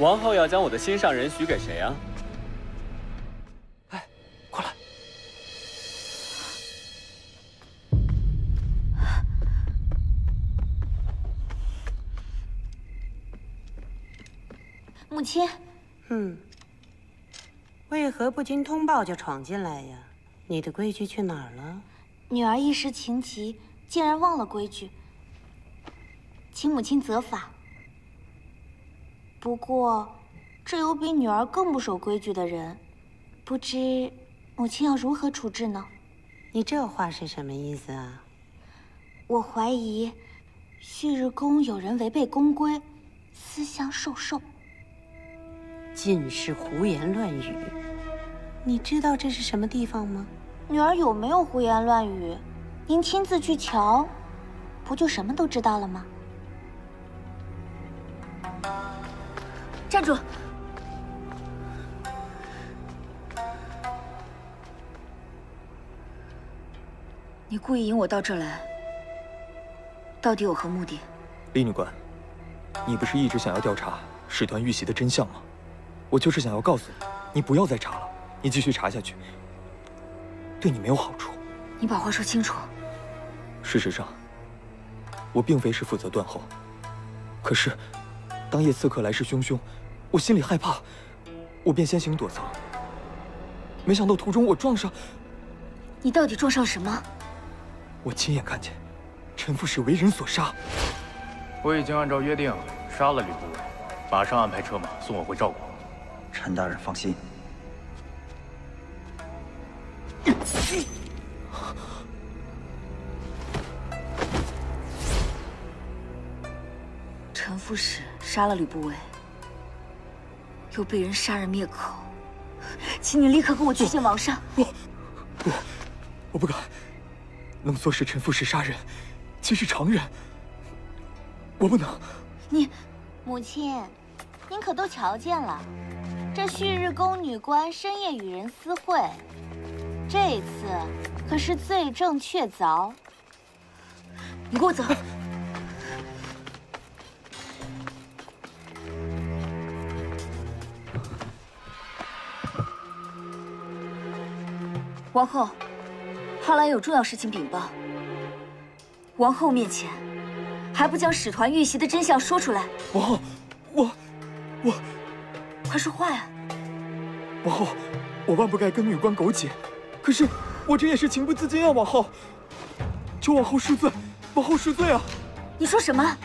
王后要将我的心上人许给谁啊？哎，过来！母亲。嗯。为何不经通报就闯进来呀？你的规矩去哪儿了？女儿一时情急，竟然忘了规矩，请母亲责罚。 不过，这有比女儿更不守规矩的人，不知母亲要如何处置呢？你这话是什么意思啊？我怀疑，旭日宫有人违背宫规，私相授受。尽是胡言乱语。你知道这是什么地方吗？女儿有没有胡言乱语？您亲自去瞧，不就什么都知道了吗？ 站住！你故意引我到这儿来，到底有何目的？李女官，你不是一直想要调查使团遇袭的真相吗？我就是想要告诉你，你不要再查了，你继续查下去，对你没有好处。你把话说清楚。事实上，我并非是负责断后，可是。 当夜刺客来势汹汹，我心里害怕，我便先行躲藏。没想到途中我撞上……你到底撞上什么？我亲眼看见，陈副使为人所杀。我已经按照约定杀了吕不韦，马上安排车马送我回赵国。陈大人放心。陈副使。 杀了吕不韦，又被人杀人灭口，请你立刻跟我去见王上。我不敢，能唆使陈副使杀人，岂是常人？我不能。你，母亲，您可都瞧见了，这旭日宫女官深夜与人私会，这一次可是罪证确凿。你给我走。 王后，浩来有重要事情禀报。王后面前，还不将使团遇袭的真相说出来？王后，我，快说话呀！王后，我万不该跟女官苟且，可是我这也是情不自禁啊！王后，求王后恕罪，王后恕罪啊！你说什么？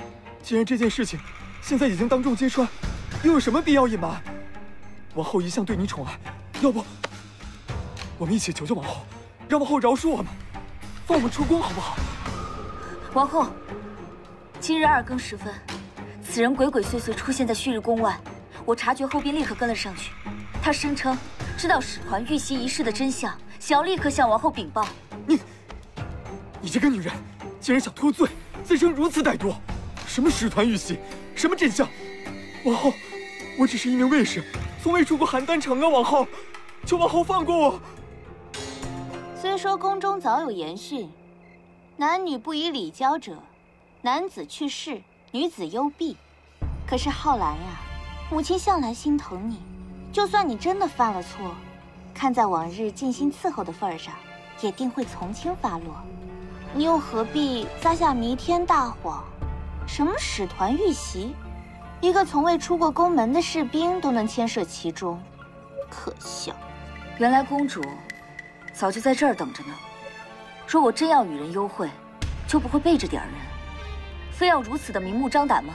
既然这件事情现在已经当众揭穿，又有什么必要隐瞒？王后一向对你宠爱，要不？ 我们一起求求王后，让王后饶恕我们，放我们出宫好不好？王后，今日2更时分，此人鬼鬼祟祟出现在旭日宫外，我察觉后便立刻跟了上去。他声称知道使团遇袭一事的真相，想要立刻向王后禀报。你这个女人，竟然想脱罪，自生如此歹毒！什么使团遇袭，什么真相？王后，我只是一名卫士，从未出过邯郸城啊！王后，求王后放过我！ 虽说宫中早有严训，男女不以礼交者，男子去世，女子幽闭。可是浩然呀，母亲向来心疼你，就算你真的犯了错，看在往日尽心伺候的份上，也定会从轻发落。你又何必撒下弥天大谎？什么使团遇袭，一个从未出过宫门的士兵都能牵涉其中，可笑！原来公主。 早就在这儿等着呢。若我真要与人幽会，就不会背着点儿人，非要如此的明目张胆吗？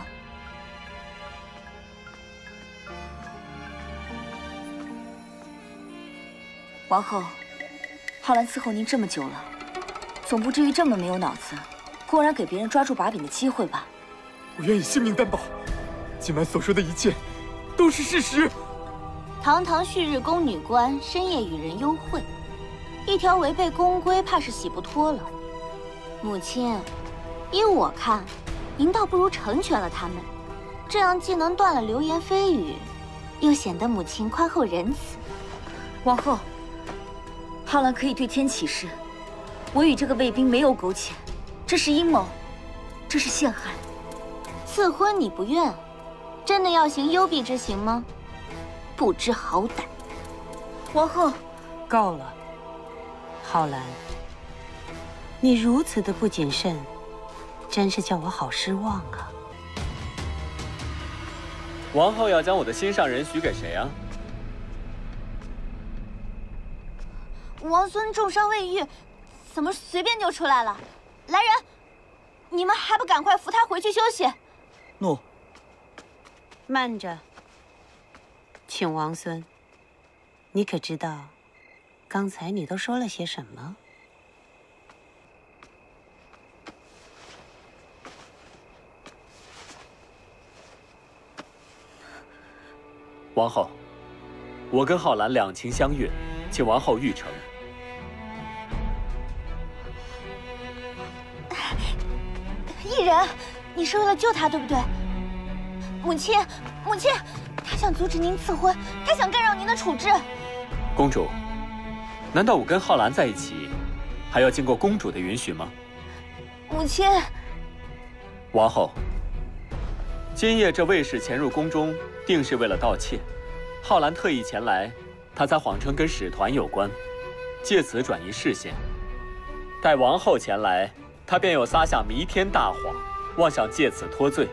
王后，浩然伺候您这么久了，总不至于这么没有脑子，公然给别人抓住把柄的机会吧？我愿以性命担保，今晚所说的一切都是事实。堂堂旭日宫女官，深夜与人幽会。 一条违背宫规，怕是洗不脱了。母亲，依我看，您倒不如成全了他们，这样既能断了流言蜚语，又显得母亲宽厚仁慈。王后，浩然可以对天起誓，我与这个卫兵没有苟且，这是阴谋，这是陷害。赐婚你不愿，真的要行幽闭之刑吗？不知好歹！皇后，够了，皓鸾，你如此的不谨慎，真是叫我好失望啊！王后要将我的心上人许给谁啊？ 王孙重伤未愈，怎么随便就出来了？来人，你们还不赶快扶他回去休息！诺。慢着，请王孙，你可知道，刚才你都说了些什么？王后，我跟皓鸾两情相悦，请王后御承。 一人，你是为了救他，对不对？母亲，母亲，他想阻止您赐婚，他想干扰您的处置。公主，难道我跟皓鸾在一起，还要经过公主的允许吗？母亲，王后，今夜这卫士潜入宫中，定是为了盗窃。皓鸾特意前来，他才谎称跟使团有关，借此转移视线。待王后前来。 他便又撒下弥天大谎，妄想借此脱罪。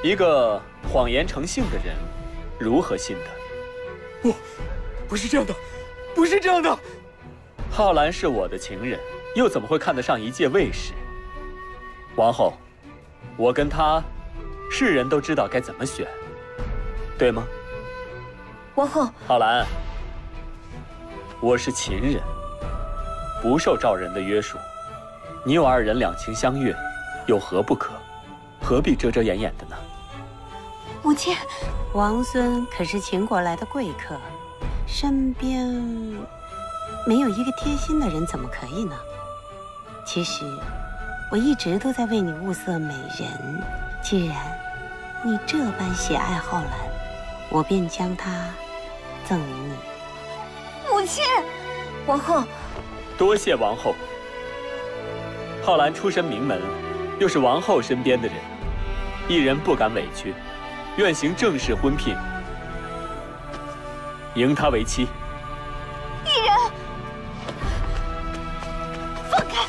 一个谎言成性的人，如何信他？不是这样的，不是这样的。皓鸾是我的情人，又怎么会看得上一介卫士？王后，我跟他，世人都知道该怎么选，对吗？王后，皓鸾，我是秦人，不受赵人的约束。 你我二人两情相悦，有何不可？何必遮遮掩掩的呢？母亲，王孙可是秦国来的贵客，身边没有一个贴心的人，怎么可以呢？其实我一直都在为你物色美人，既然你这般喜爱皓鸾，我便将她赠与你。母亲，王后，多谢王后。 皓鸾出身名门，又是王后身边的人，一人不敢委屈，愿行正式婚聘，迎她为妻。一人，放开！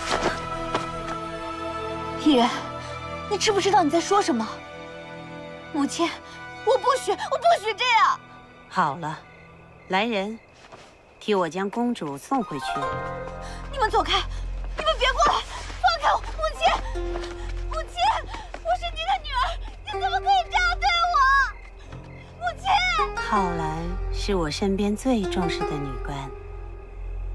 一人，你知不知道你在说什么？母亲，我不许，我不许这样！好了，来人，替我将公主送回去。你们走开！你们别过来！ 母亲，母亲，我是您的女儿，你怎么可以这样对我？母亲，皓鸾是我身边最重视的女官，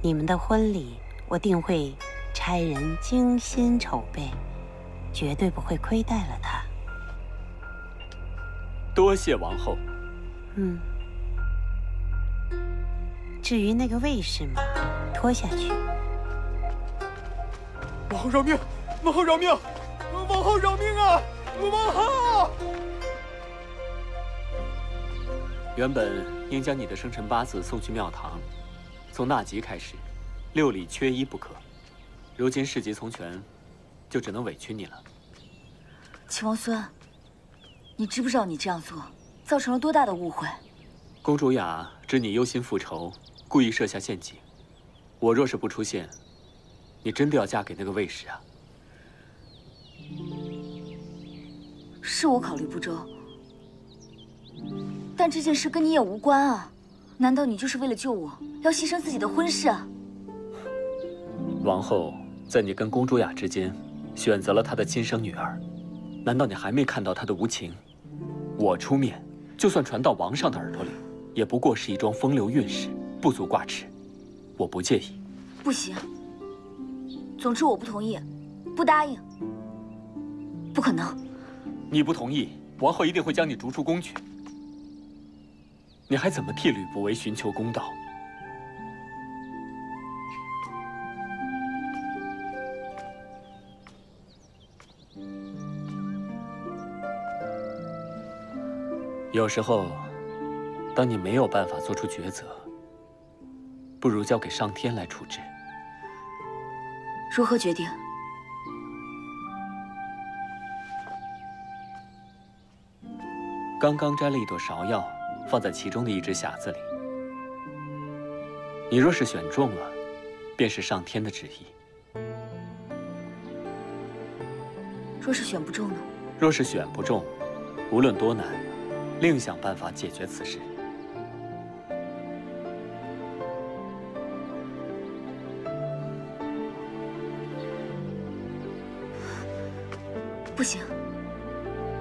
你们的婚礼我定会差人精心筹备，绝对不会亏待了她。多谢王后。嗯。至于那个卫士嘛，拖下去。 王后饶命！王后饶命！王后饶命啊！王后！原本应将你的生辰八字送去庙堂，从那集开始，六礼缺一不可。如今事急从权，就只能委屈你了。秦王孙，你知不知道你这样做造成了多大的误会？公主雅知你忧心复仇，故意设下陷阱。我若是不出现。 你真的要嫁给那个卫士啊？是我考虑不周，但这件事跟你也无关啊！难道你就是为了救我，要牺牲自己的婚事啊？王后在你跟公主雅之间，选择了她的亲生女儿，难道你还没看到她的无情？我出面，就算传到王上的耳朵里，也不过是一桩风流韵事，不足挂齿。我不介意。不行。 总之，我不同意，不答应，不可能。你不同意，王后一定会将你逐出宫去。你还怎么替吕不韦寻求公道？有时候，当你没有办法做出抉择，不如交给上天来处置。 如何决定？刚刚摘了一朵芍药，放在其中的一只匣子里。你若是选中了，便是上天的旨意；若是选不中呢？若是选不中，无论多难，另想办法解决此事。 不行，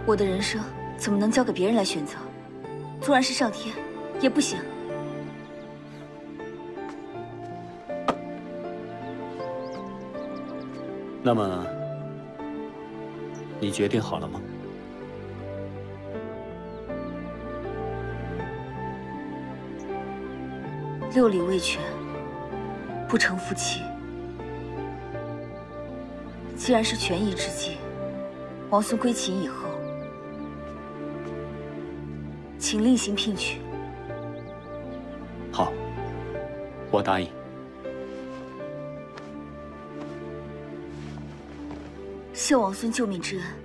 我的人生怎么能交给别人来选择？纵然是上天，也不行。那么，你决定好了吗？六礼未全，不成夫妻。既然是权宜之计。 王孙归秦以后，请另行聘娶。好，我答应。谢王孙救命之恩。